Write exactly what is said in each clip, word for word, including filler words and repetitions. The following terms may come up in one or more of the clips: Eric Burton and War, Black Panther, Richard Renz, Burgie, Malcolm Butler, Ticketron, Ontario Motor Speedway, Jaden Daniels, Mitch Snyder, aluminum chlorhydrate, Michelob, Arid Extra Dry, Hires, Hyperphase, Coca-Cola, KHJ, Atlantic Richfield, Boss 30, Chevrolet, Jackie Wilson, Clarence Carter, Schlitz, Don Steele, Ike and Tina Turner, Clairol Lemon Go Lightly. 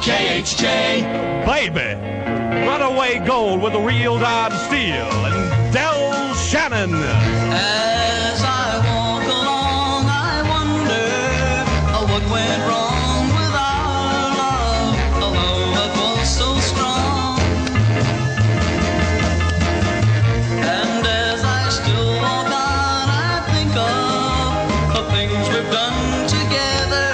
K H J. Baby, Runaway Gold with the real Don Steele and Del Shannon. As I walk along, I wonder oh, what went wrong with our love. Although it was so strong. And as I still walk on, I think of the things we've done together.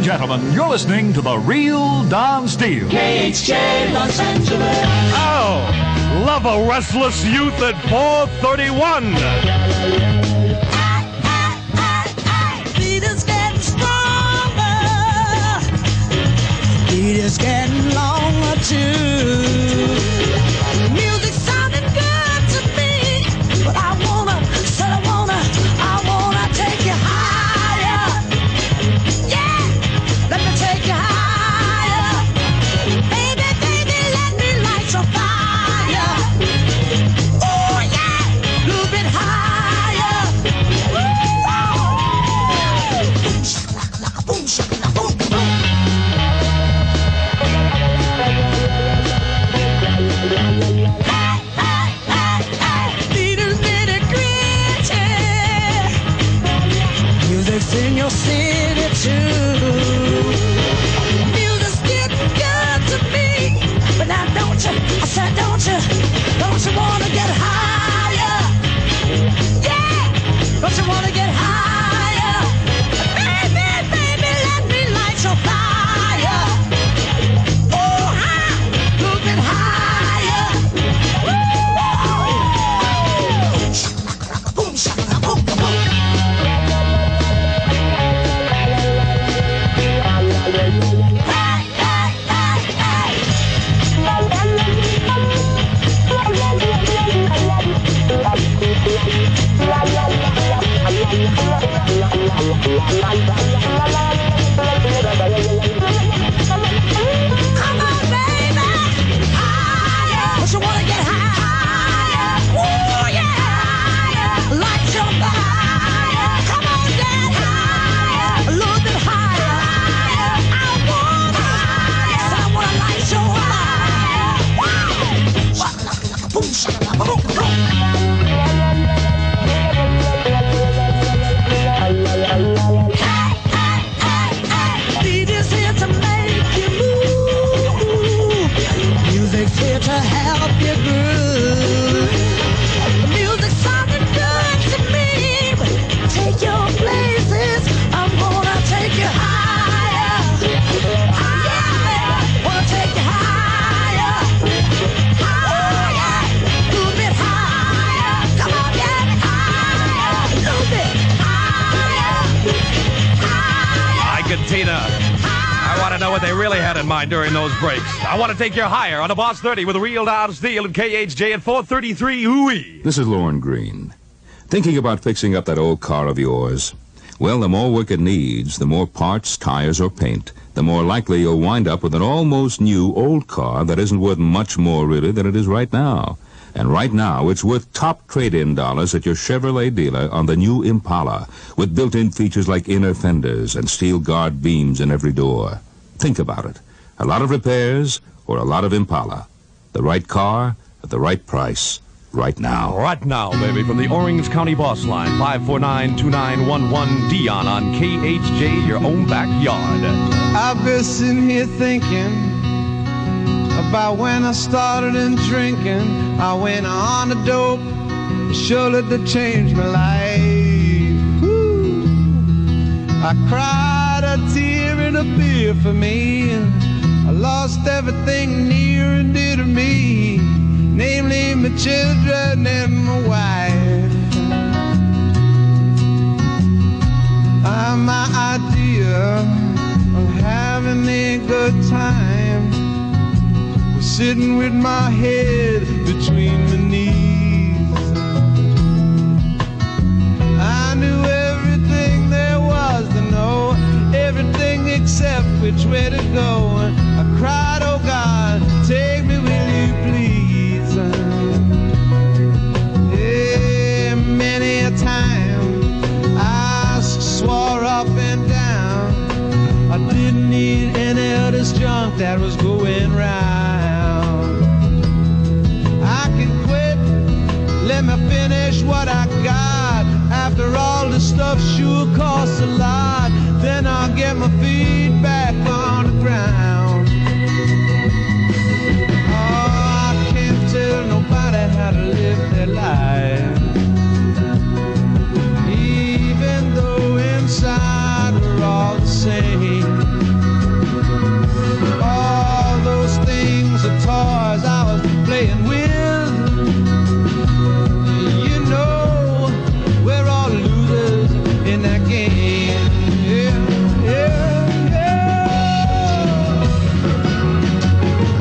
Gentlemen, you're listening to the real Don Steele. K H J Los Angeles. Oh, love a restless youth at four thirty-one. I, I, I, I, Peter's getting stronger. Peter's getting longer too. Music sounded good to me, but I wanna, said I wanna, I wanna take you high. Fire! city too. Music's getting good to me, but now don't you, I said don't you, don't you wanna get higher? Yeah, don't you wanna get higher? Baby, baby, let me light your fire. Oh, high, move it higher. Woo! Shaka-laka, boom, shaka-laka, boom, boom. During those breaks, I want to take you higher on the Boss thirty with a real Don Steele and K H J at four thirty-three. Hooey. This is Lauren Green. Thinking about fixing up that old car of yours? Well, the more work it needs, the more parts, tires, or paint, the more likely you'll wind up with an almost new old car that isn't worth much more really than it is right now. And right now, it's worth top trade-in dollars at your Chevrolet dealer on the new Impala, with built-in features like inner fenders and steel guard beams in every door. Think about it. A lot of repairs or a lot of Impala. The right car at the right price right now. Right now, baby, from the Orange County Boss Line, five four nine, two nine one one, Dion on K H J, your own backyard. I've been sitting here thinking about when I started in drinking. I went on the dope, surely to change my life. Woo. I cried a tear and a beer for me. I lost everything near and dear to me, namely my children and my wife. Ah, my idea of having a good time was sitting with my head between my knees. I knew everything there was to know, everything except which way to go. I cried, oh God, take me, will you please? Yeah, many a time I swore up and down I didn't need any of this junk that was going round. I can quit, let me finish what I got. After all the stuff sure costs a lot, then I'll get my feet back on the ground. How to live their life, even though inside we're all the same. All those things and toys I was playing with, you know we're all losers in that game. Yeah, yeah, yeah.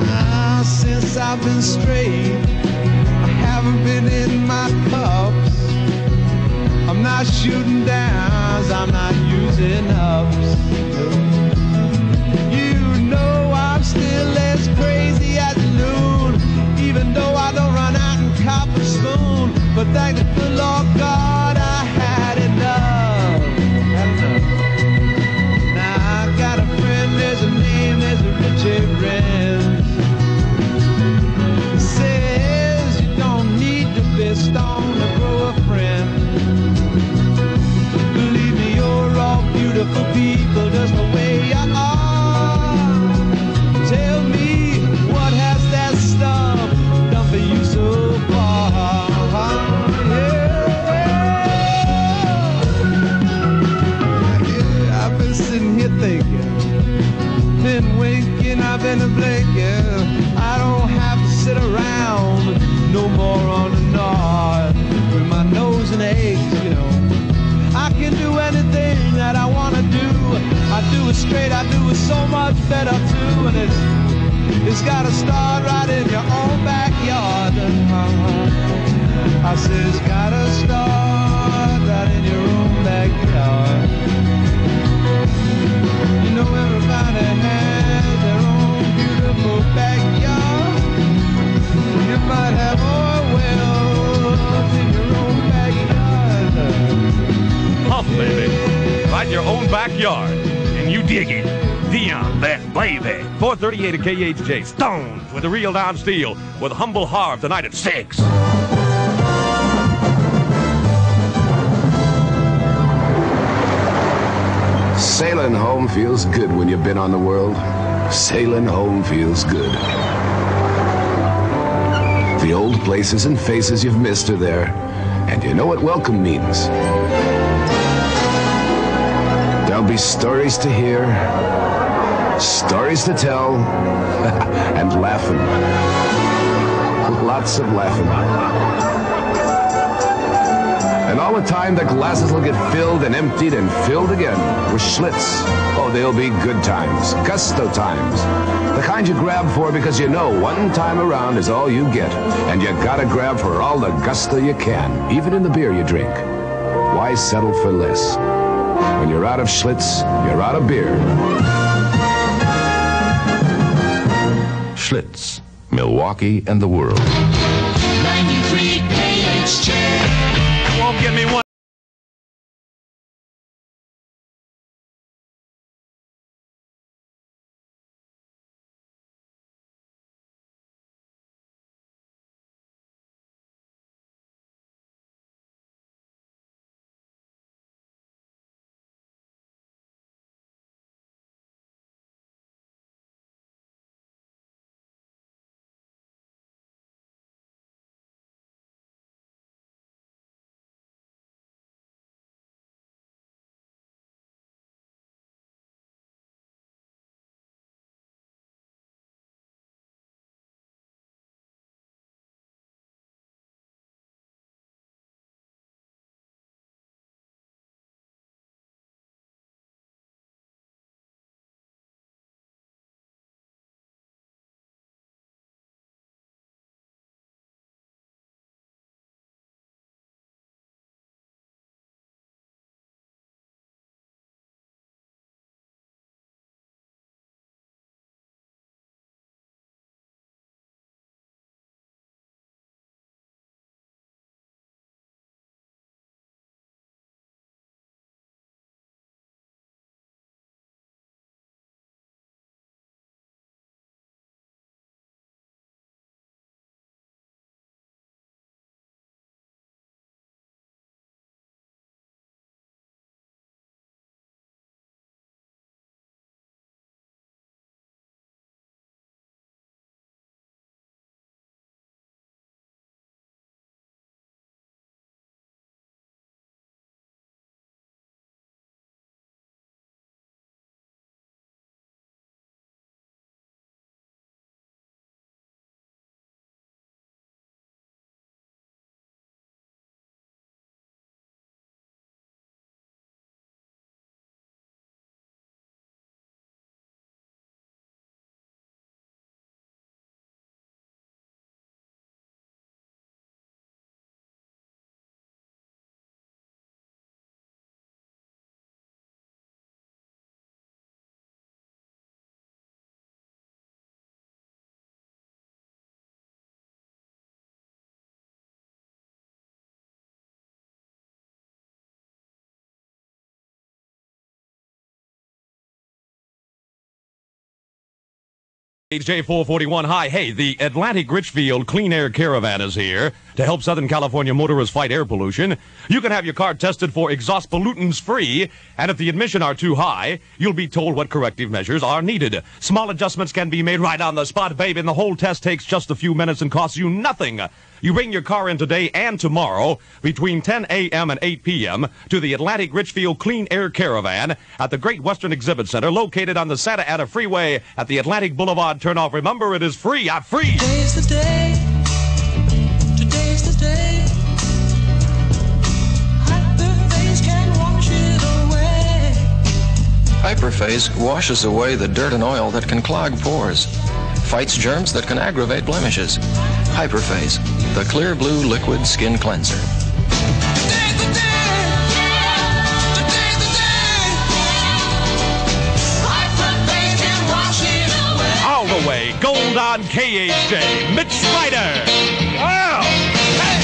Ah, since I've been straight, in my cups, I'm not shooting downs, I'm not using ups. You know I'm still as crazy as a loon, even though I don't run out and cop a spoon. But thank the Lord God, I had enough. Now I got a friend, there's a name, there's a Richard Renz. Stone to grow a friend. Believe me, you're all beautiful. beautiful people just the way you are. Tell me what has that stuff done for you so far? Yeah. Yeah, I've been sitting here thinking, been winking, I've been a blinking. I don't have to sit around no more on the nod with my nose in aches, you know. I can do anything that I want to do. I do it straight, I do it so much better too. And it's, it's got to start right in your own backyard. I said it's got to start right in your own backyard. You know everybody has their own beautiful backyard. You might have oil wells in your own backyard. Hump, baby. Right in your own backyard. And you dig it. Dion, that baby. four thirty-eight at K H J. Stones with the real Don Steele with Humble Harv tonight at six. Sailing home feels good when you've been on the world. Sailing home feels good. The old places and faces you've missed are there. And you know what welcome means. There'll be stories to hear, stories to tell, and laughing. Lots of laughing. And all the time, the glasses will get filled and emptied and filled again with Schlitz. Oh, they'll be good times, gusto times. The kind you grab for because you know one time around is all you get. And you gotta grab for all the gusto you can, even in the beer you drink. Why settle for less? When you're out of Schlitz, you're out of beer. Schlitz, Milwaukee and the world. ninety-three K H J. Won't get me one. K H J four forty-one, hi. Hey, the Atlantic Richfield Clean Air Caravan is here to help Southern California motorists fight air pollution. You can have your car tested for exhaust pollutants free, and if the emissions are too high, you'll be told what corrective measures are needed. Small adjustments can be made right on the spot, babe, and the whole test takes just a few minutes and costs you nothing. You bring your car in today and tomorrow between ten A M and eight P M to the Atlantic Richfield Clean Air Caravan at the Great Western Exhibit Center located on the Santa Ana Freeway at the Atlantic Boulevard turnoff. Remember, it is free. I freeze. Today's the day. Today's the day. Hyperphase can wash it away. Hyperphase washes away the dirt and oil that can clog pores. Fights germs that can aggravate blemishes. Hyperphase, the clear blue liquid skin cleanser. Today's the day. Today's the day. Hyperphase can wash it away. All the way, gold on K H J. Mitch Snyder. Wow. Hey.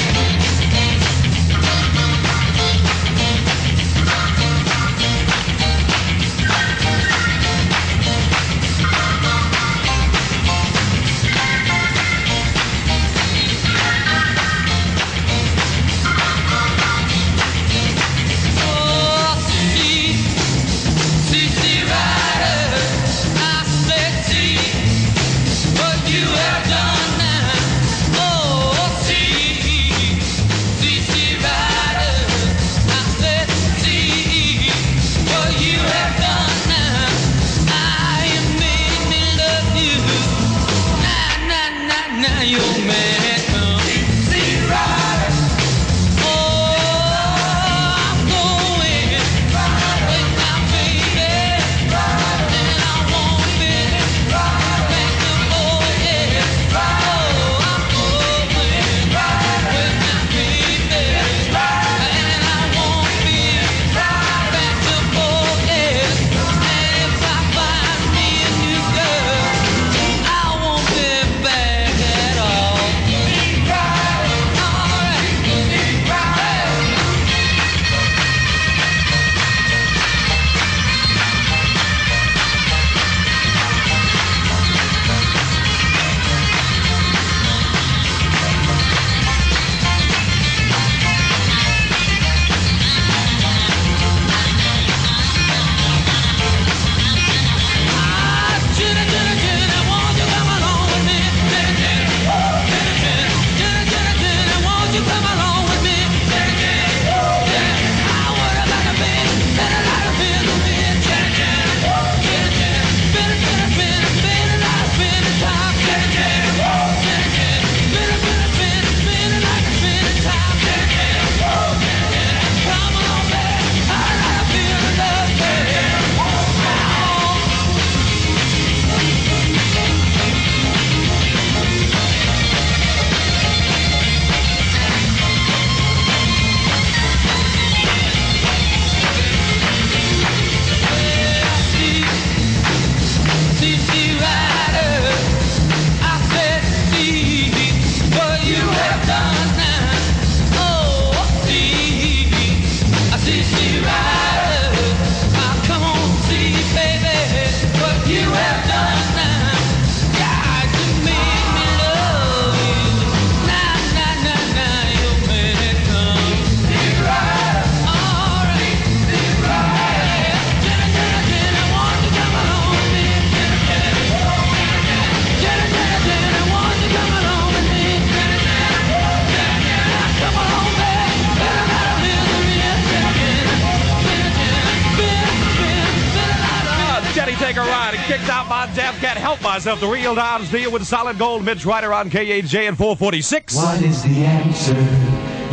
Take a ride and kicked out my deaf cat. Help myself. The real Don Steele with solid gold. Mitch Ryder on K H J at four forty-six. What is the answer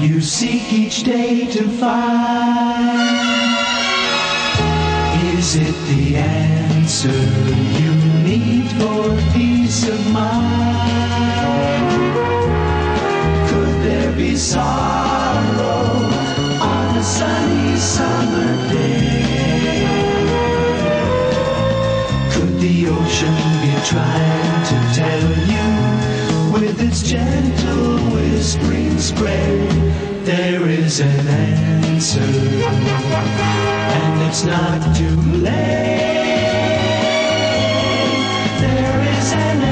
you seek each day to find? Is it the answer you need for peace of mind? Could there be sorrow on a sunny summer day? The ocean be trying to tell you with its gentle whispering spray, there is an answer, and it's not too late. There is an answer.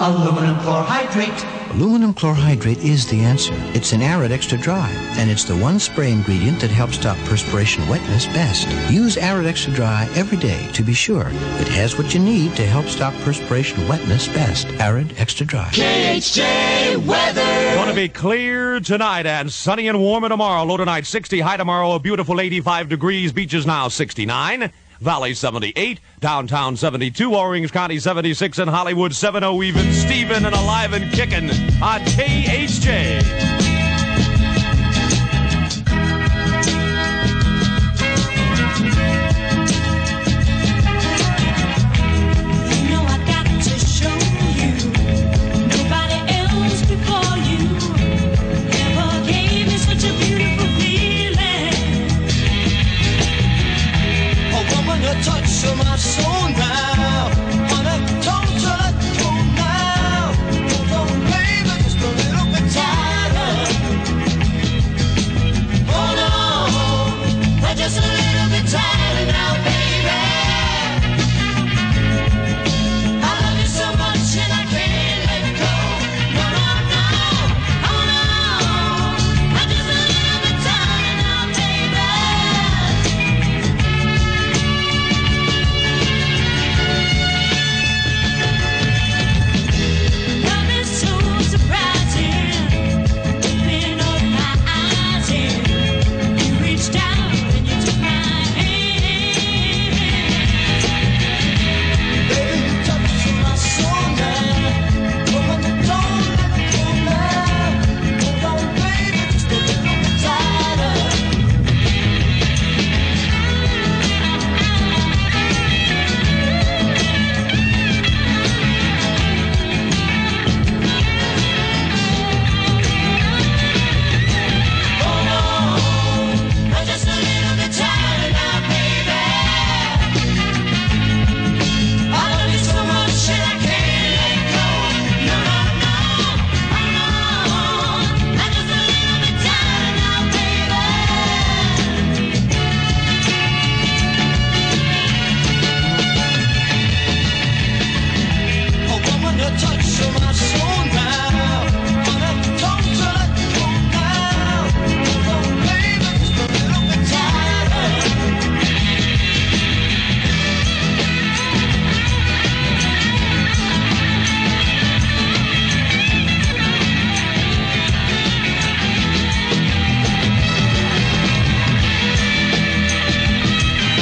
aluminum chlorhydrate. Aluminum chlorhydrate is the answer. It's in Arid Extra Dry, and it's the one spray ingredient that helps stop perspiration wetness best. Use Arid Extra Dry every day to be sure it has what you need to help stop perspiration wetness best. Arid Extra Dry. K H J weather. It's going to be clear tonight and sunny and warmer tomorrow. Low tonight sixty, high tomorrow a beautiful eighty-five degrees. Beaches now sixty-nine. Valley seventy-eight, downtown seventy-two, Orange County seventy-six, and Hollywood seven oh even. Steven and Alive and Kicking on K H J. You know I got to show you, nobody else before you ever gave me such a beautiful a touch of my soul now, on a total cold now. Don't blame me, just a little bit tighter. Hold on, I'm just a little bit tighter now, baby. I love you so much and I can't let go. No, no, no, oh no, I'm just a little bit tighter now, baby.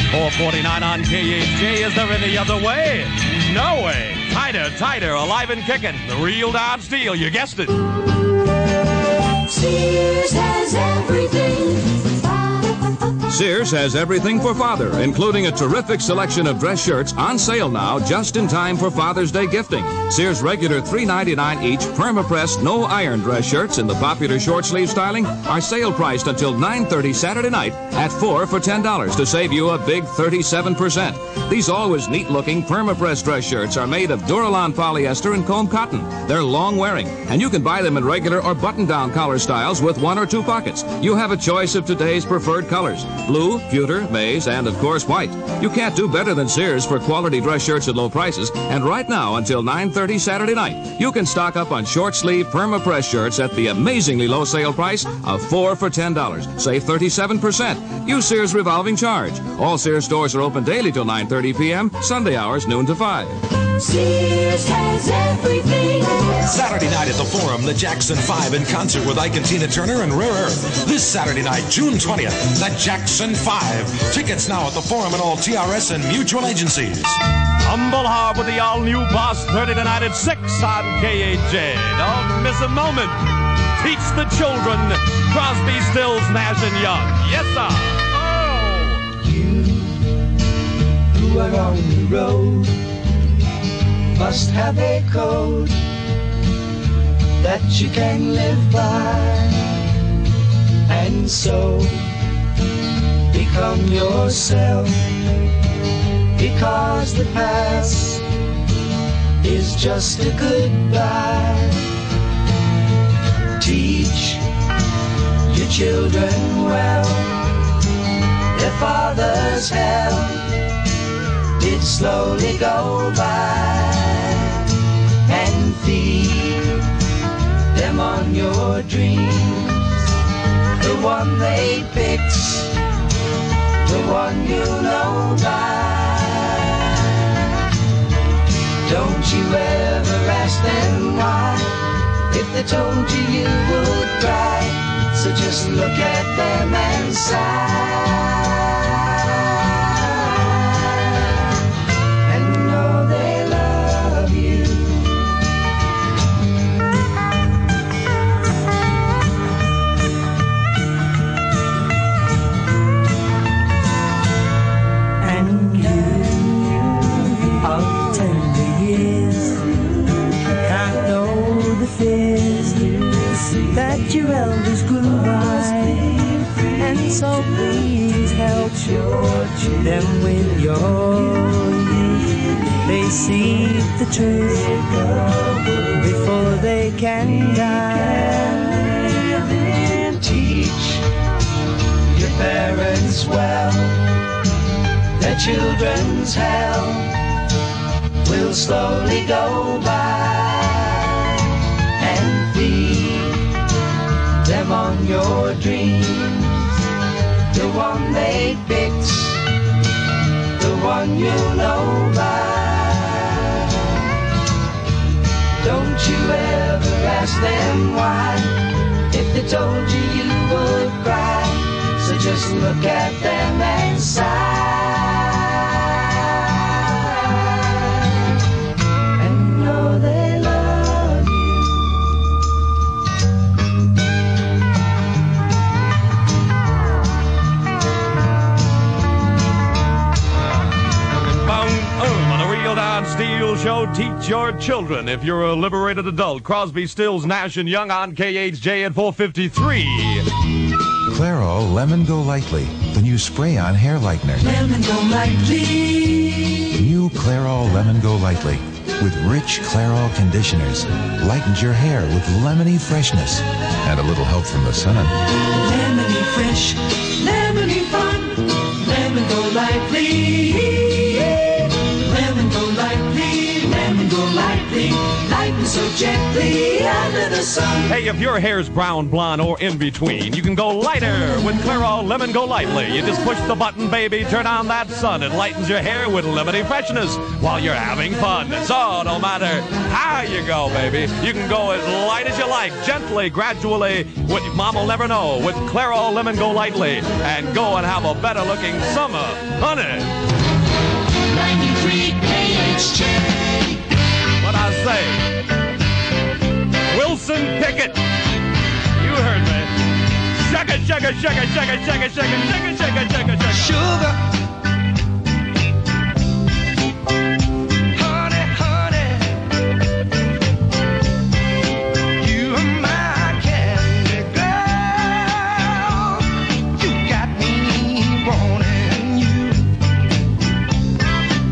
four forty-nine on K H J. Is there any other way? No way. Tighter, tighter, alive and kicking. The real Don Steele. You guessed it. Sears has everything. Sears has everything for Father, including a terrific selection of dress shirts on sale now, just in time for Father's Day gifting. Sears regular three ninety-nine each perma-pressed, no iron dress shirts in the popular short sleeve styling are sale priced until nine thirty Saturday night at four for ten dollars to save you a big thirty-seven percent. These always neat-looking perma-pressed dress shirts are made of Duralon polyester and comb cotton. They're long-wearing, and you can buy them in regular or button-down collar styles with one or two pockets. You have a choice of today's preferred colors: blue, pewter, maize, and, of course, white. You can't do better than Sears for quality dress shirts at low prices, and right now until nine thirty Saturday night, you can stock up on short-sleeve perma-press shirts at the amazingly low sale price of four for ten dollars. Save thirty-seven percent. Use Sears revolving charge. All Sears stores are open daily till nine thirty p m, Sunday hours noon to five. Sears has everything. Saturday night at the Forum, the Jackson five in concert with Ike and Tina Turner and Rare Earth. This Saturday night, June twentieth, the Jackson five. Tickets now at the Forum and all T R S and mutual agencies. Humble Hog with the all-new Boss thirty tonight at six on K H J. Don't miss a moment. Teach the children. Crosby, Stills, Nash and Young. Yes, sir. Oh. You who are on the road must have a code that you can live by, and so become yourself, because the past is just a goodbye. Teach your children well, their fathers have did slowly go by. feed them on your dreams. The one they picked, the one you know by. Don't you ever ask them why. If they told you, you would cry. So just look at them and sigh. That your elders grew wise, and so please help them with your youth. They see the truth before they can die. Teach your parents well, their children's hell will slowly go by, and feed them on your dreams, the one they picked, the one you know by. Don't you ever ask them why. If they told you, you would cry. So just look at them and sigh, and know they. Don Steele Show, teach your children if you're a liberated adult. Crosby, Stills, Nash and Young on K H J at four fifty-three. Clairol Lemon Go Lightly, the new spray-on hair lightener. Lemon Go Lightly. New Clairol Lemon Go Lightly with rich Clairol conditioners. Lightens your hair with lemony freshness and a little help from the sun. Lemony fresh, lemony fun, Lemon Go Lightly. Lighten so gently under the sun. Hey, if your hair's brown, blonde, or in between, you can go lighter with Clairol Lemon Go Lightly. You just push the button, baby, turn on that sun. It lightens your hair with lemony freshness while you're having fun. So no matter how you go, baby, you can go as light as you like, gently, gradually. What mom will never know with Clairol Lemon Go Lightly, and go and have a better looking summer, honey. ninety-three K H J. What I say, Wilson Pickett, you heard me. Shaka, shaka, shaka, shaka, shaka, shaka, shaka, shaka, shaka, shaka. Sugar, honey, honey, you are my candy girl. You got me wanting you.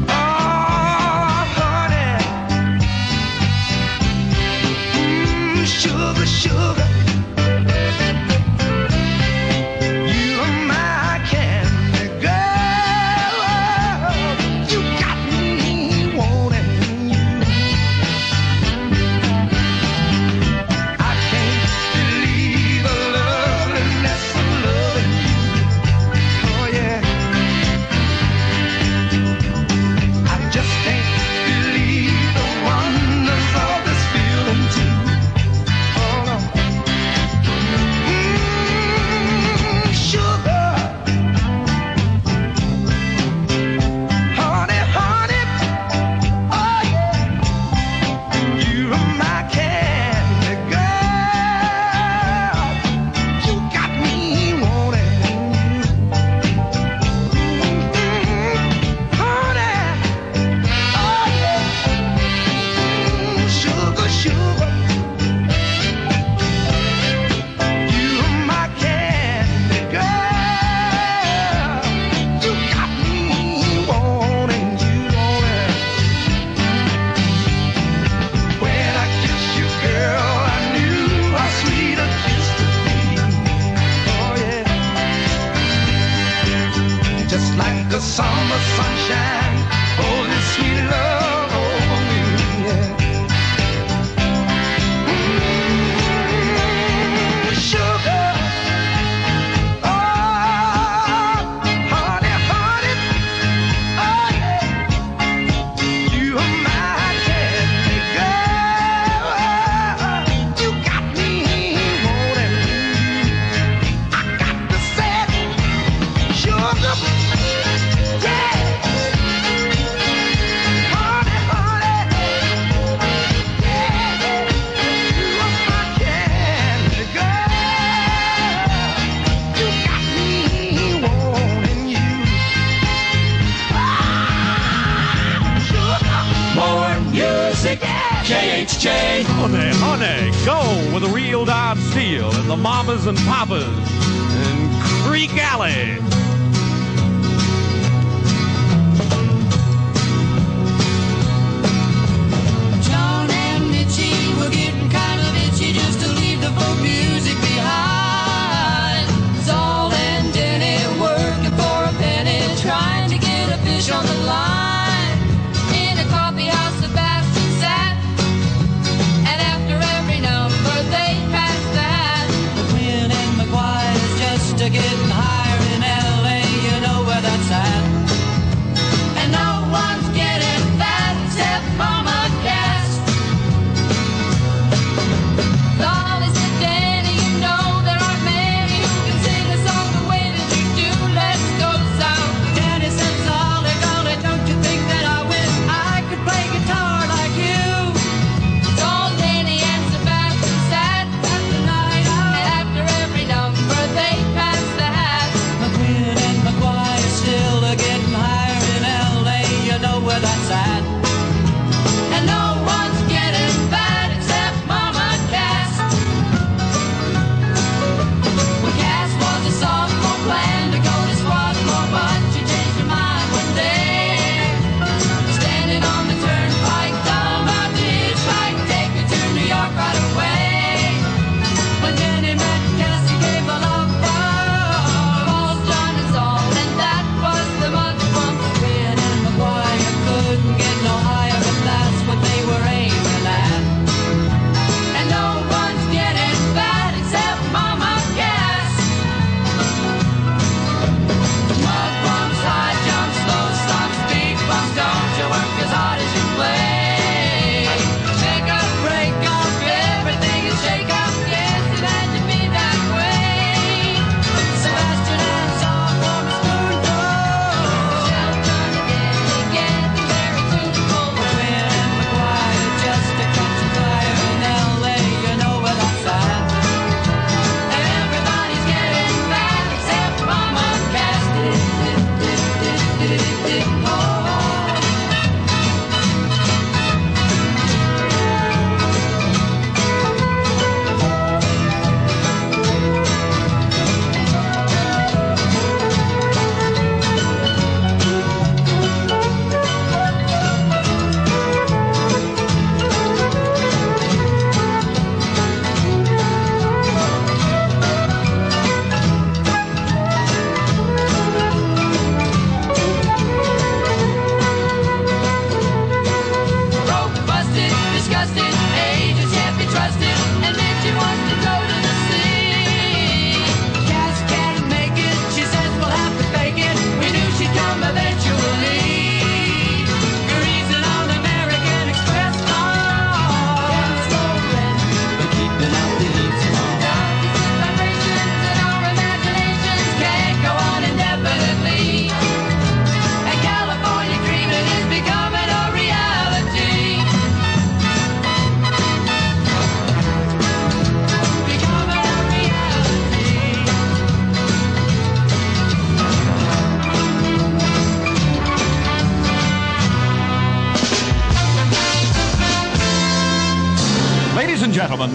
Oh. Sugar, sugar, you are my candy girl. You got me wanting you. I can't believe a loveliness of loving you. Oh yeah, I just can't believe the wonders of this feeling too. Sunshine, oh, this sweet love over me, yeah. K H J. Honey, honey, go with a real Don Steele and the mamas and papas in Creek Alley. John and Mitchie were getting kind of itchy just to leave the folk music behind. Saul and Denny working for a penny, trying to get a fish on the line.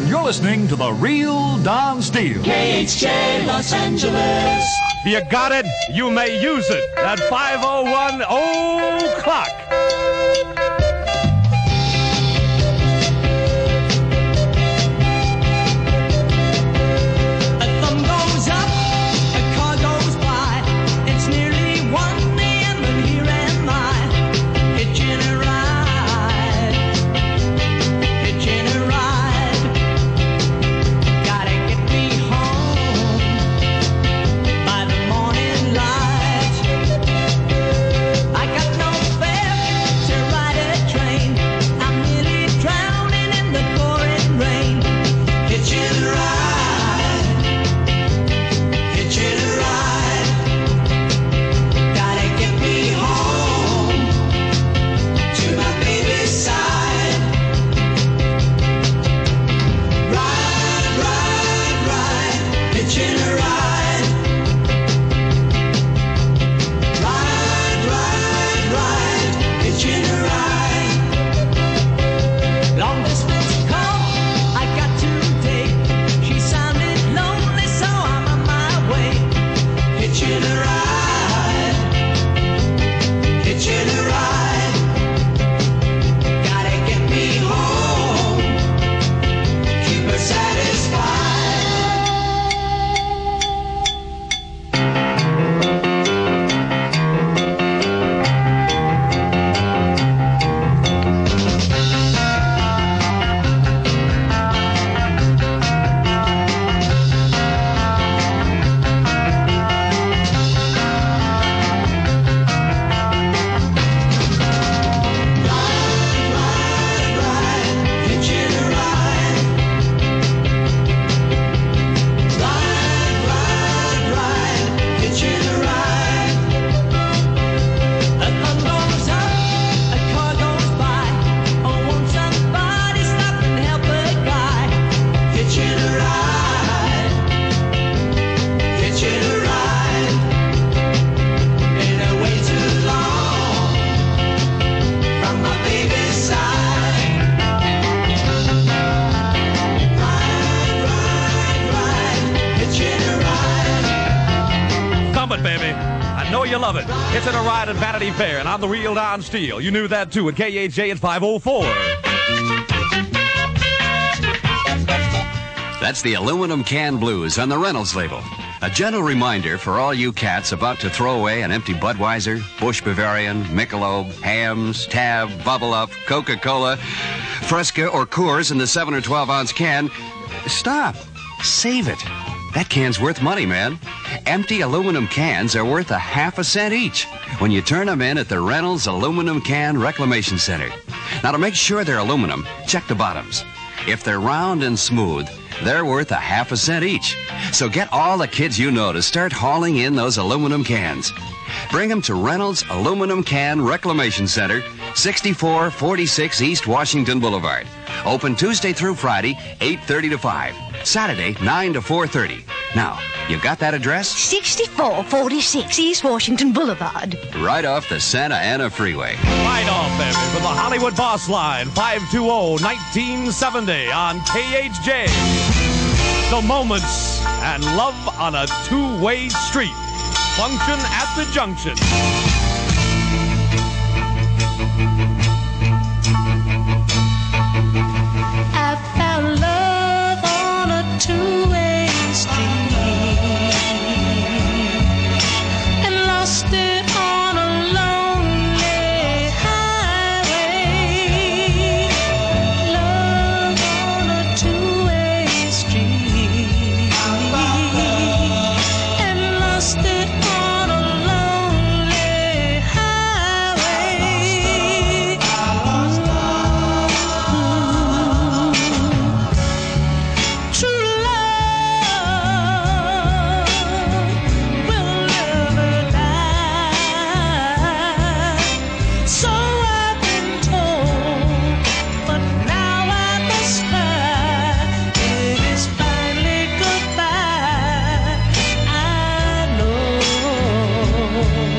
You're listening to the real Don Steele. K H J Los Angeles. If you got it, you may use it at five oh one o'clock. Fair. love it. It's in a ride at Vanity Fair, and I'm the real Don Steele. You knew that, too, at K H J at five oh four. That's the aluminum can blues on the Reynolds label. A gentle reminder for all you cats about to throw away an empty Budweiser, Busch Bavarian, Michelob, Hams, Tab, Bubble Up, Coca-Cola, Fresca, or Coors in the seven or twelve ounce can. Stop. Save it. That can's worth money, man. Empty aluminum cans are worth a half a cent each when you turn them in at the Reynolds Aluminum Can Reclamation Center. Now, to make sure they're aluminum, check the bottoms. If they're round and smooth, they're worth a half a cent each. So get all the kids you know to start hauling in those aluminum cans. Bring them to Reynolds Aluminum Can Reclamation Center, sixty-four forty-six East Washington Boulevard. Open Tuesday through Friday, eight thirty to five. Saturday, nine to four thirty. Now, you've got that address? sixty-four forty-six East Washington Boulevard. Right off the Santa Ana Freeway. Right off, baby, from the Hollywood Boss Line, five two oh nineteen seventy on K H J. The Moments and Love on a Two-Way Street. Function at the Junction. I found love on a two-way street and lost it on a lonely highway. Love on a two-way street and lost it on a lonely highway. True love will never die, so I've been told, but now I despair. It is finally goodbye, I know. Mm-hmm.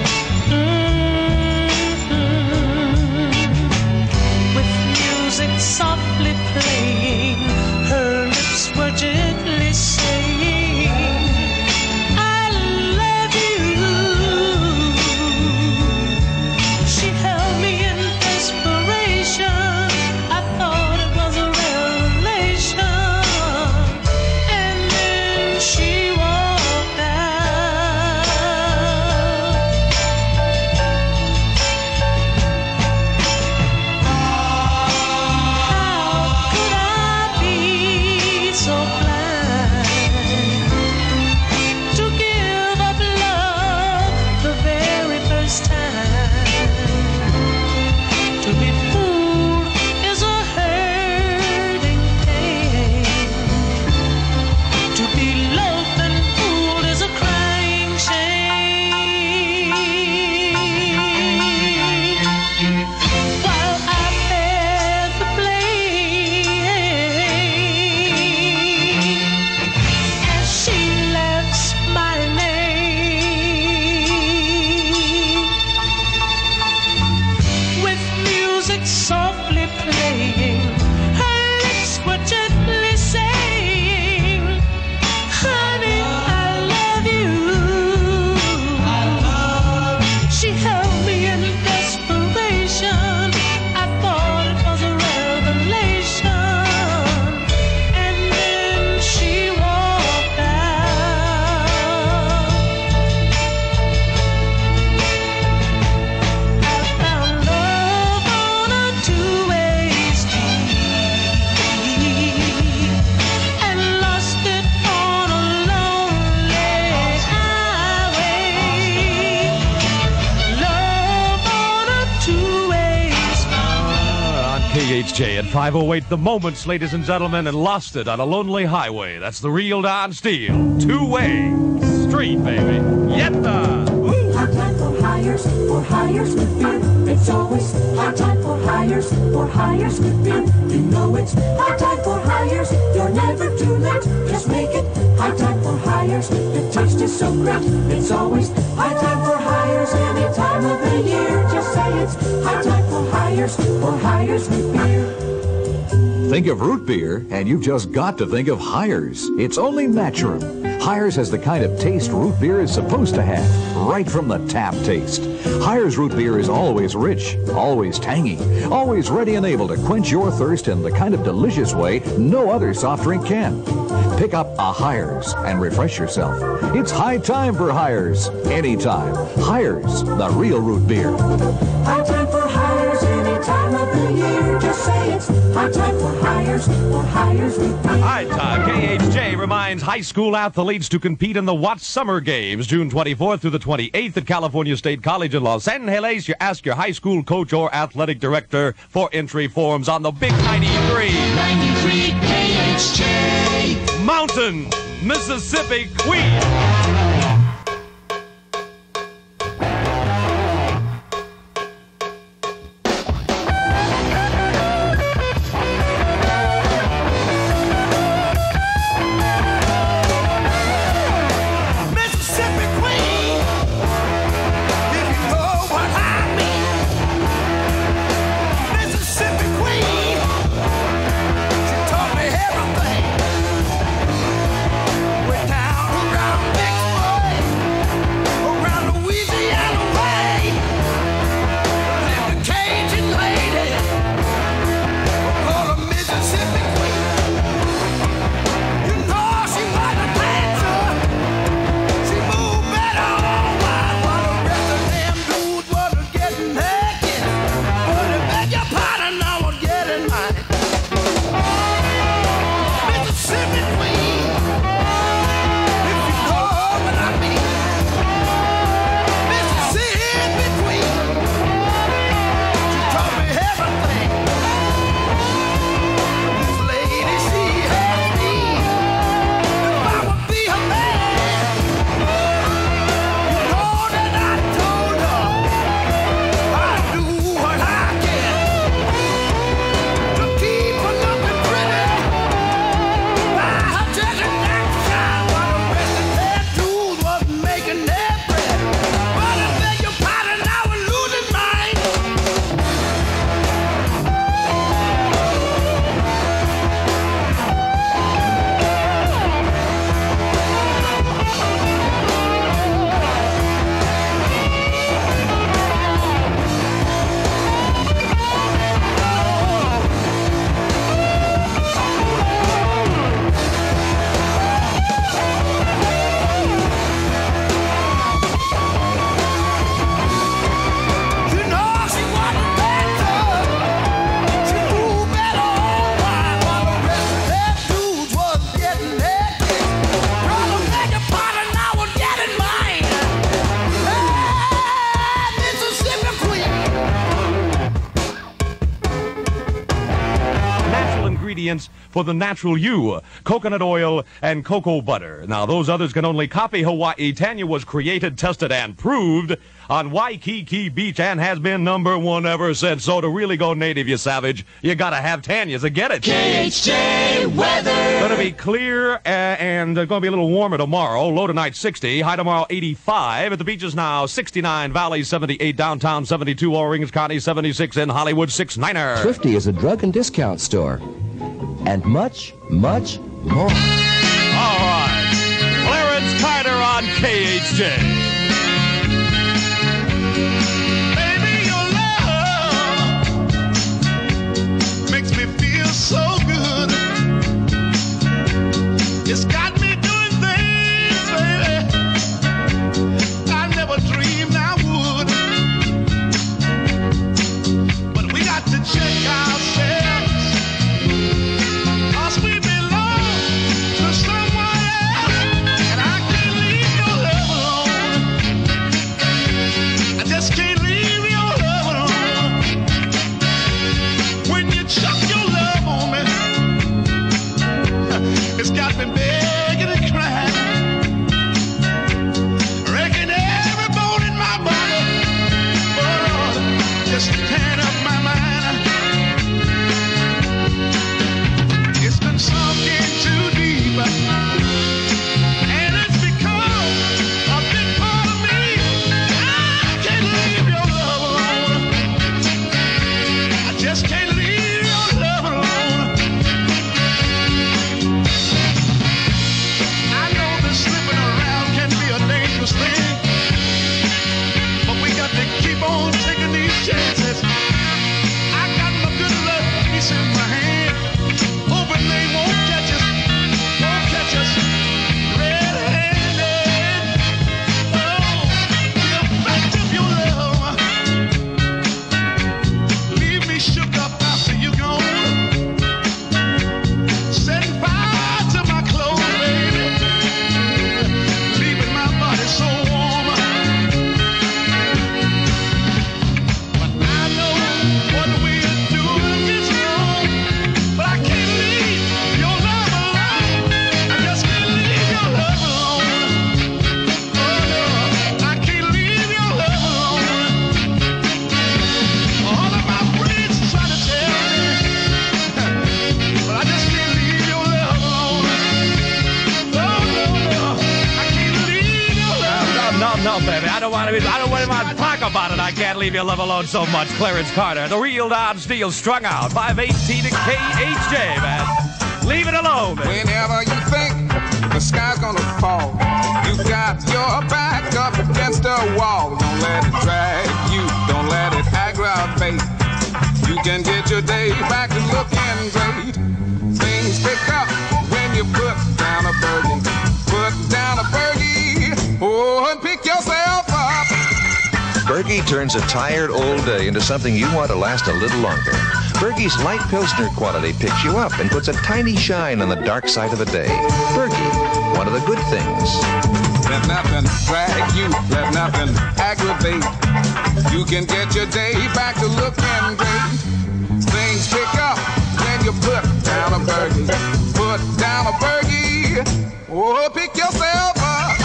With music softly playing, her lips were gently saying, I love you. She held me in desperation. I thought it was a revelation. And then she walked out. How could I be so blind to give up love the very first time? To be fooled is a hurting pain. To be loved and fooled is a crying shame. While I bear the blame, as she left my name, with music softly playing, her lips were gently saying, honey, I love you. I love you. She held me in desperation. I thought it was a revelation. And then she walked out. I found love on a two-way street and lost it on a lonely highway. Love on a two-way street. On K H J at five oh eight, The Moments, ladies and gentlemen, and lost it on a lonely highway. That's the real Don Steele. Two-way street, baby. Yetta. Woo. Hard time for hires, for hires with you. It's always hard time for hires, for hires with you. You know it's hard time for hires. You're never too late. Just make it hard time for hires. The taste is so great. It's always hard time for hires any time of the year. Just say it's hard time for hires, for hires with beer. think of root beer, and you've just got to think of Hires. It's only natural. Hires has the kind of taste root beer is supposed to have, right from the tap taste. Hires root beer is always rich, always tangy, always ready and able to quench your thirst in the kind of delicious way no other soft drink can. Pick up a Hires and refresh yourself. It's high time for Hires, anytime. Hires, the real root beer. High time for Hires, any time of the year. Just say it's high time for Hires, for Hires root beer. High time. K H J reminds high school athletes to compete in the Watts Summer Games, June twenty-fourth through the twenty-eighth at California State College in Los Angeles. You ask your high school coach or athletic director for entry forms on the Big ninety-three. ninety-three K H J. Mountain, Mississippi Queen. For the natural you, coconut oil and cocoa butter. Now, those others can only copy Hawaii. Tanya was created, tested, and proved on Waikiki Beach and has been number one ever since. So to really go native, you savage, you gotta have Tanya's. I get it. K H J weather. Gonna be clear uh, and uh, gonna be a little warmer tomorrow. Low tonight sixty, high tomorrow eighty-five. At the beaches now sixty-nine, Valley seventy-eight, downtown seventy-two, Orange County seventy-six, and Hollywood sixty-niner. Thrifty is a drug and discount store. And much, much more. All right. Clarence Carter on K H J. want to be, I don't want to talk about it. I can't leave you love alone so much. Clarence Carter, the real Don Steele, strung out. five eighteen to K H J, man. Leave it alone, man. Whenever you think the sky's gonna fall, you got your back up against the wall. Don't let it drag you, don't let it aggravate. You can get your day back to looking great. Things pick up when you put down a burden. Put down a burgie, oh, and pick yourself up. Burgie turns a tired old day into something you want to last a little longer. Burgie's light Pilsner quality picks you up and puts a tiny shine on the dark side of a day. Burgie, one of the good things. Let nothing drag you, let nothing aggravate. You can get your day back to looking great. Things pick up when you put down a burgie. Put down a burgie. Oh, pick yourself up.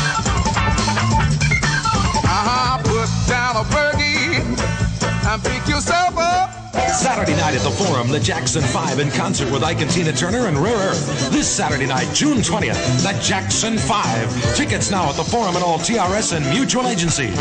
Uh-huh, put down a burgie and pick yourself up. Saturday night at the Forum, the Jackson five in concert with Ike and Tina Turner and Rare Earth. This Saturday night, June twentieth, the Jackson five. Tickets now at the Forum and all T R S and mutual agencies.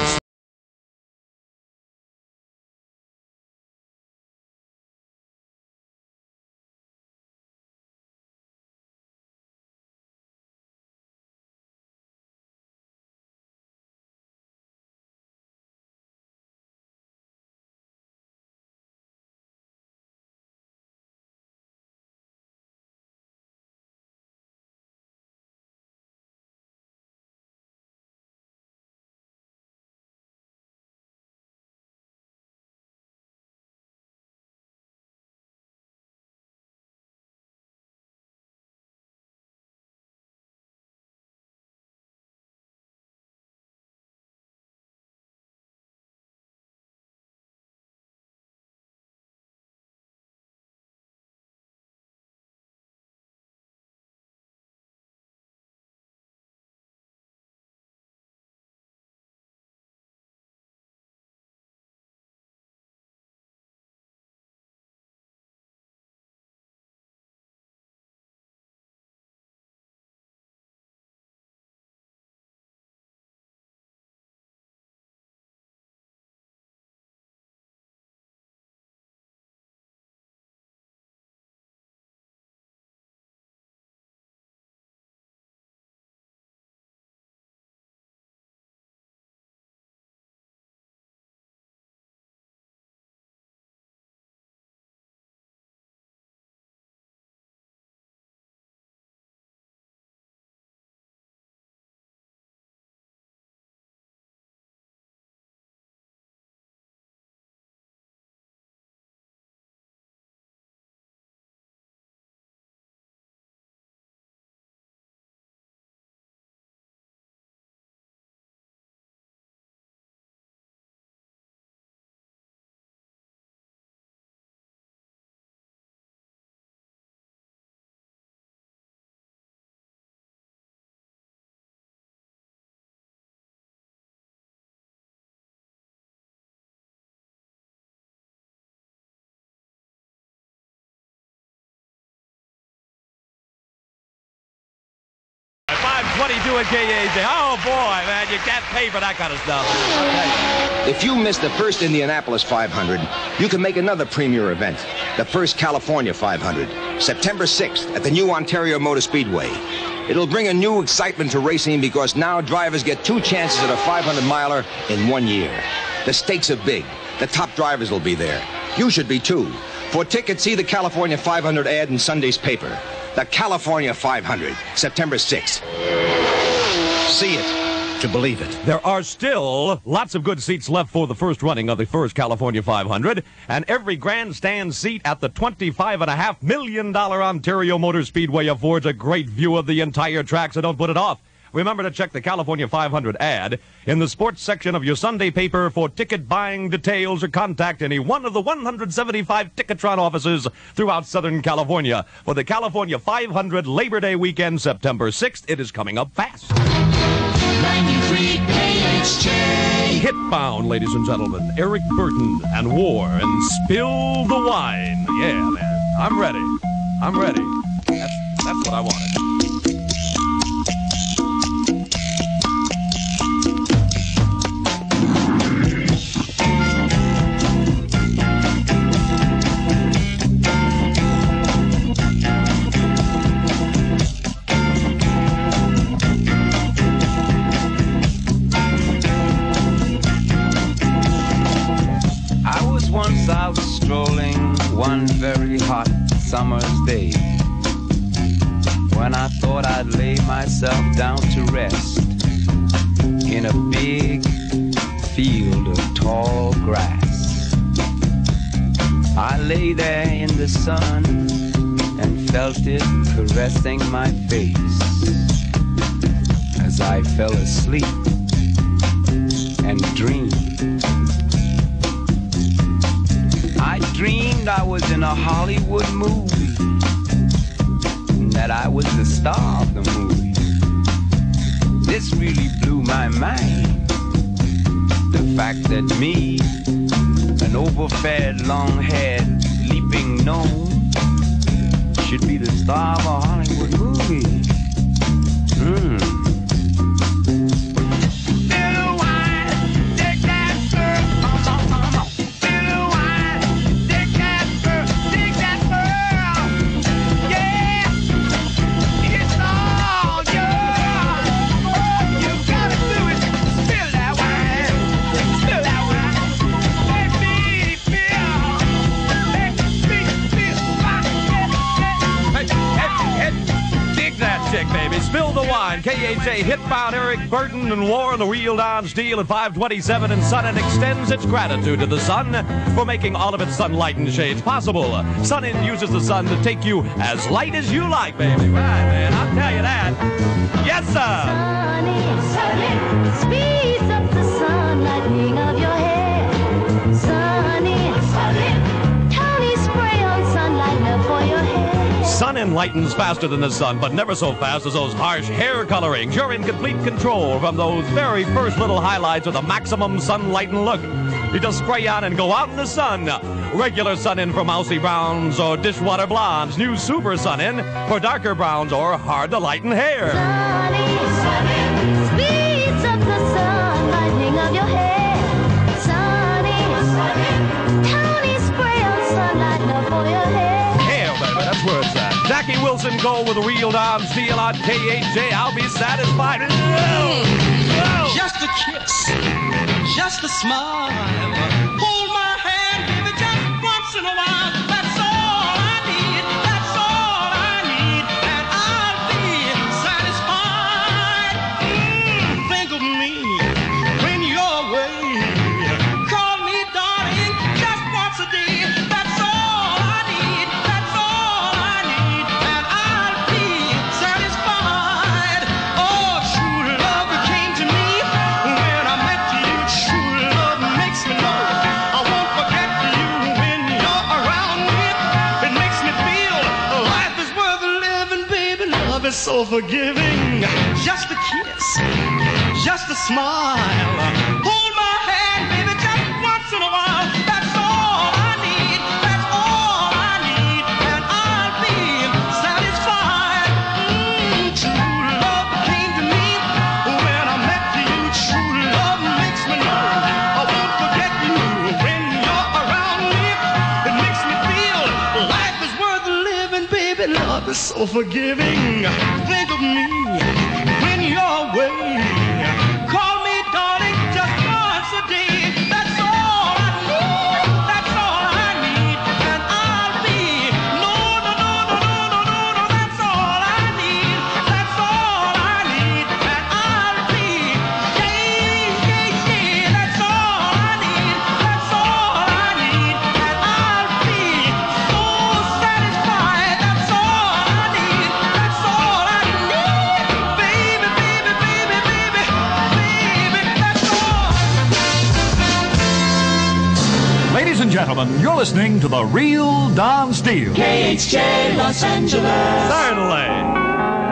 twenty-two at K H J. Oh, boy, man, you can't pay for that kind of stuff. If you miss the first Indianapolis five hundred, you can make another premier event, the first California five hundred, September sixth at the new Ontario Motor Speedway. It'll bring a new excitement to racing because now drivers get two chances at a five hundred miler in one year. The stakes are big. The top drivers will be there. You should be, too. For tickets, see the California five hundred ad in Sunday's paper. The California five hundred, September sixth. See it to believe it. There are still lots of good seats left for the first running of the first California five hundred, and every grandstand seat at the twenty-five and a half million dollar Ontario Motor Speedway affords a great view of the entire track, so don't put it off. Remember to check the California five hundred ad in the sports section of your Sunday paper for ticket buying details, or contact any one of the one hundred seventy-five Ticketron offices throughout Southern California for the California five hundred Labor Day weekend, September sixth. It is coming up fast. ninety-three K H J. Hitbound, ladies and gentlemen. Eric Burton and War and Spill the Wine. Yeah, man. I'm ready. I'm ready. That's, that's what I wanted. was out strolling one very hot summer's day, when I thought I'd lay myself down to rest in a big field of tall grass. I lay there in the sun and felt it caressing my face as I fell asleep and dreamed. I dreamed I was in a Hollywood movie and that I was the star of the movie. This really blew my mind, the fact that me, an overfed, long-haired, leaping gnome, should be the star of a Hollywood movie. Hmm. K H J hit by Eric Burton and War, the real Don Steele at five twenty-seven, and Sun and extends its gratitude to the sun for making all of its sunlight and shades possible. Sun In uses the sun to take you as light as you like, baby. Right, man, I'll tell you that. Yes, sir. Sun In, Sun In, speeds up the sun, lightning of your hair. Sun In, Sun In, tiny spray on sunlight for your hair. Sun In lightens faster than the sun, but never so fast as those harsh hair colorings. You're in complete control from those very first little highlights with a maximum sunlight and look. You just spray on and go out in the sun. Regular Sun In for mousy browns or dishwater blondes. New Super Sun In for darker browns or hard to lighten hair. Sun In, Sun In, speeds up the sun, lightning of your hair. Sun In, Sun In, tiny spray of sunlight for your hair. Words that. Jackie Wilson Go with a real Don Steele on K H J. I'll be satisfied. Mm, just a kiss, just a smile. Hold my hand, baby, just once in a while. That's all I need, that's all I need, and I'll be satisfied. Mm, think of me when you're away. Call me darling, just once a day. That's all I need, that's all. So forgiving, just a kiss, just a smile, hold my hand, baby, just once in a while, that's all I need, that's all I need, and I'll be satisfied. Mm, true love came to me when I met you, true love makes me know I won't forget you when you're around me, it makes me feel life is worth living, baby, love is so forgiving. Think of me when you're away. Call me darling just once a day. That's all I need, that's all I need, and I'll be. No, no, no, no, no, no, no, that's all I need, that's all I need, and I'll be. Yeah, yeah, yeah, that's all I need, that's all I need, and I'll be so satisfied. That's all I need, that's all. Ladies and gentlemen, you're listening to the real Don Steele. K H J Los Angeles. Certainly.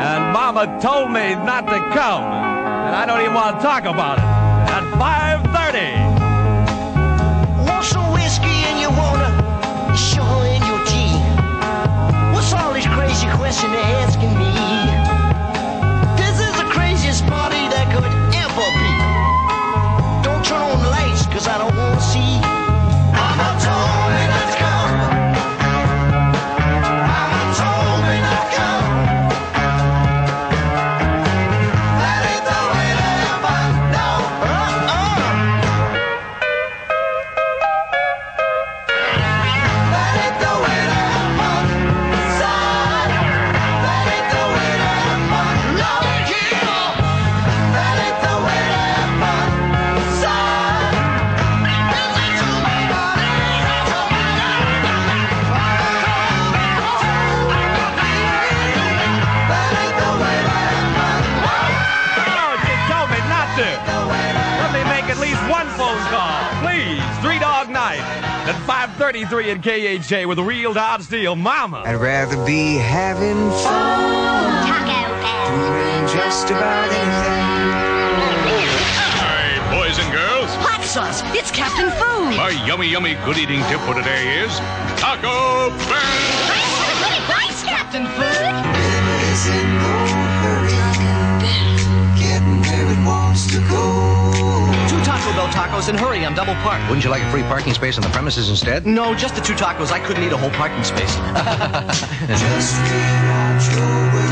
And Mama told me not to come, and I don't even want to talk about it. At five thirty. Want some whiskey and you wanna show in your tea. What's all this crazy question they're asking me? This is the craziest party that could ever be. Don't turn on the lights, cause I don't wanna see. Mama told me not to come. Mama told me not to come. That ain't the way to have fun, no. Uh-uh. five thirty-three at K H J with real Don Steele. Mama. I'd rather be having fun. Taco Bell. Doing just about anything. Hi, boys and girls. Hot sauce. It's Captain Food. My yummy, yummy good eating tip for today is Taco Bell. Ice, everybody, ice, Captain Food. Dinner is in no hurry. Getting where it wants to go. Taco Bell tacos and hurry, I'm double parked. Wouldn't you like a free parking space on the premises instead? No, just the two tacos. I couldn't eat a whole parking space. Just get out your way.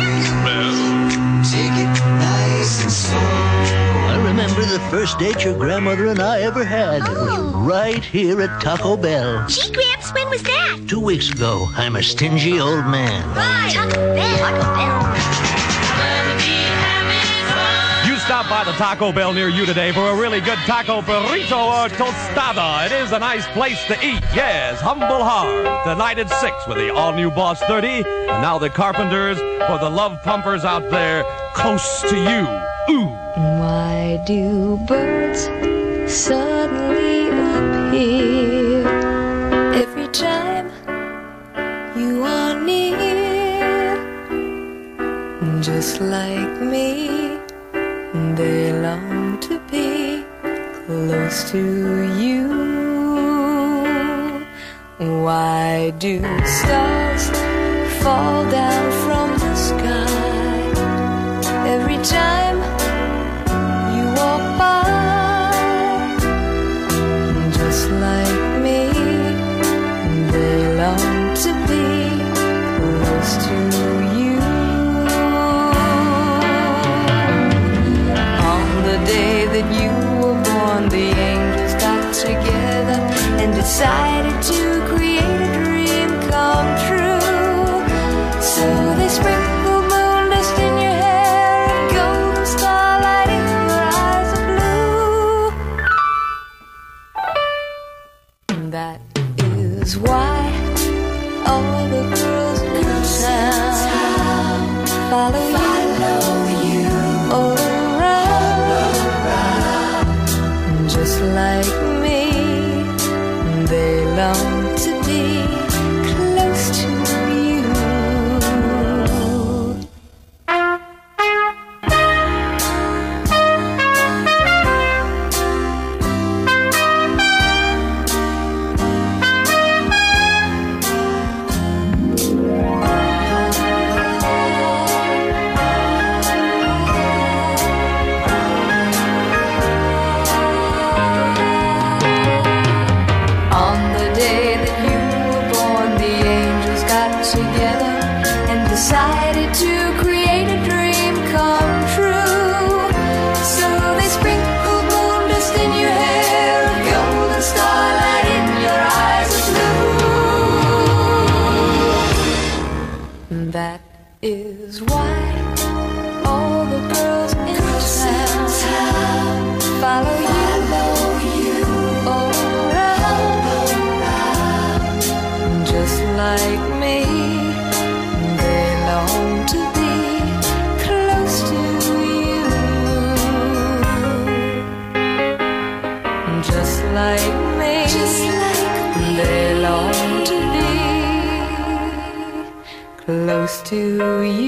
Take it nice and slow. I remember the first date your grandmother and I ever had. Oh. It was right here at Taco Bell. Gee, Gramps, when was that? Two weeks ago. I'm a stingy old man. Right. Taco Bell. Taco Bell. Stop by the Taco Bell near you today for a really good taco burrito or tostada. It is a nice place to eat. Yes, Humble Heart. Tonight at six with the all-new Boss thirty. And now the Carpenters for the love pumpers out there. Coast to you. Ooh. Why do birds suddenly appear every time you are near? Just like me. They long to be close to you. Why do stars fall down from the sky every time you walk by? Just like me, they long to be close to you. Together and decided to create a dream come true. So they sprinkle moon dust in your hair and golden starlight in your eyes of blue. That is why all the girls in town follow you. Just like me, they long to be close to you. To you.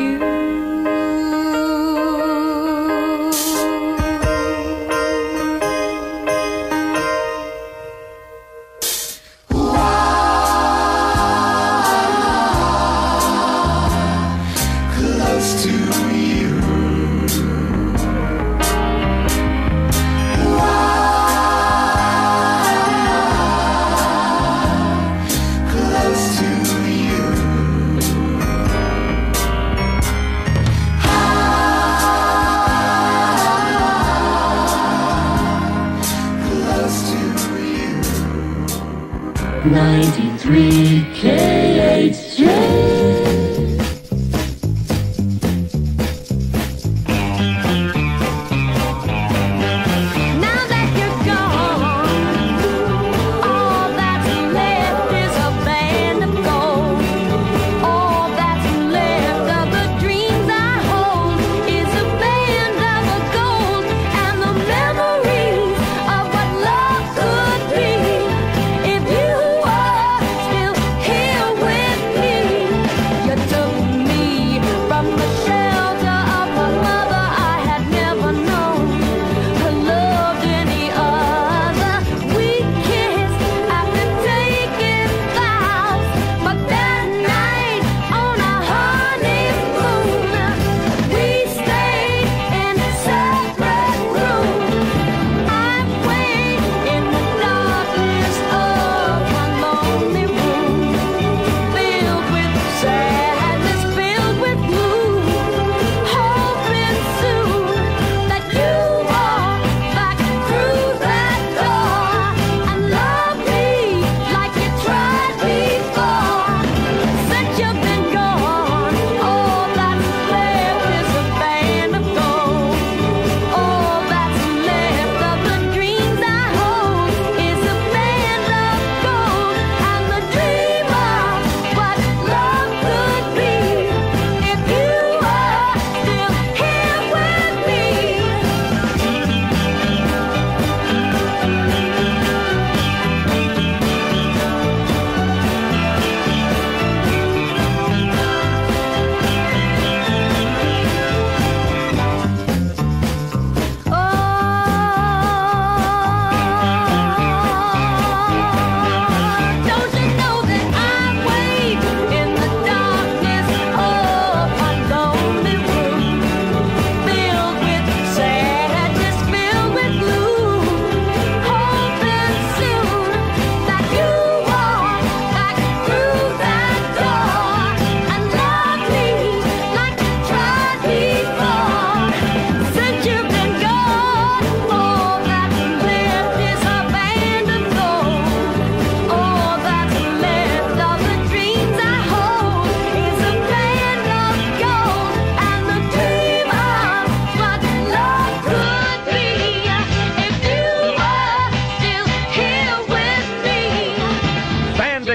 If you are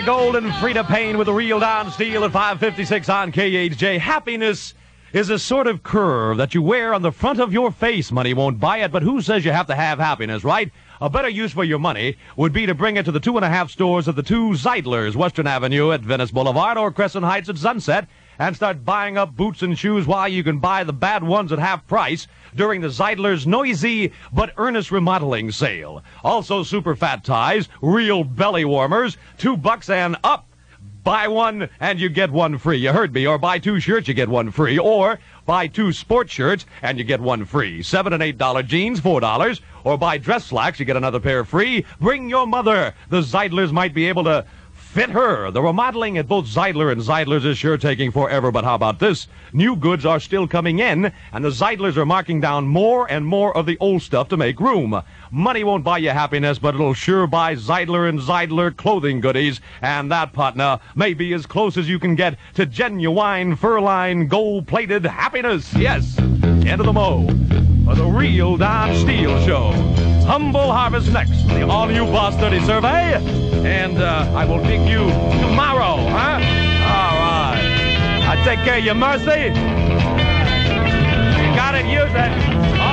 Gold and Frida Payne with the real Don Steele at five fifty-six on K H J. Happiness is a sort of curve that you wear on the front of your face. Money won't buy it, but who says you have to have happiness, right? A better use for your money would be to bring it to the two and a half stores of the two Zeidlers, Western Avenue at Venice Boulevard or Crescent Heights at Sunset, and start buying up boots and shoes while you can buy the bad ones at half price during the Zeidler's noisy but earnest remodeling sale. Also super fat ties, real belly warmers, two bucks and up. Buy one and you get one free. You heard me. Or buy two shirts, you get one free. Or buy two sports shirts and you get one free. Seven and eight dollar jeans, four dollars. Or buy dress slacks, you get another pair free. Bring your mother. The Zeidlers might be able to fit her. The remodeling at both Zeidler and Zeidler's is sure taking forever, but how about this? New goods are still coming in, and the Zeidlers are marking down more and more of the old stuff to make room. Money won't buy you happiness, but it'll sure buy Zeidler and Zeidler clothing goodies, and that, partner, may be as close as you can get to genuine fur-lined, gold-plated happiness. Yes, end of the mo for the real Don Steele Show. Humble Harvest next, the all-new Boss thirty survey, and uh, I will dig you tomorrow, huh? All right. I take care of you, Mercy. You got it, use it.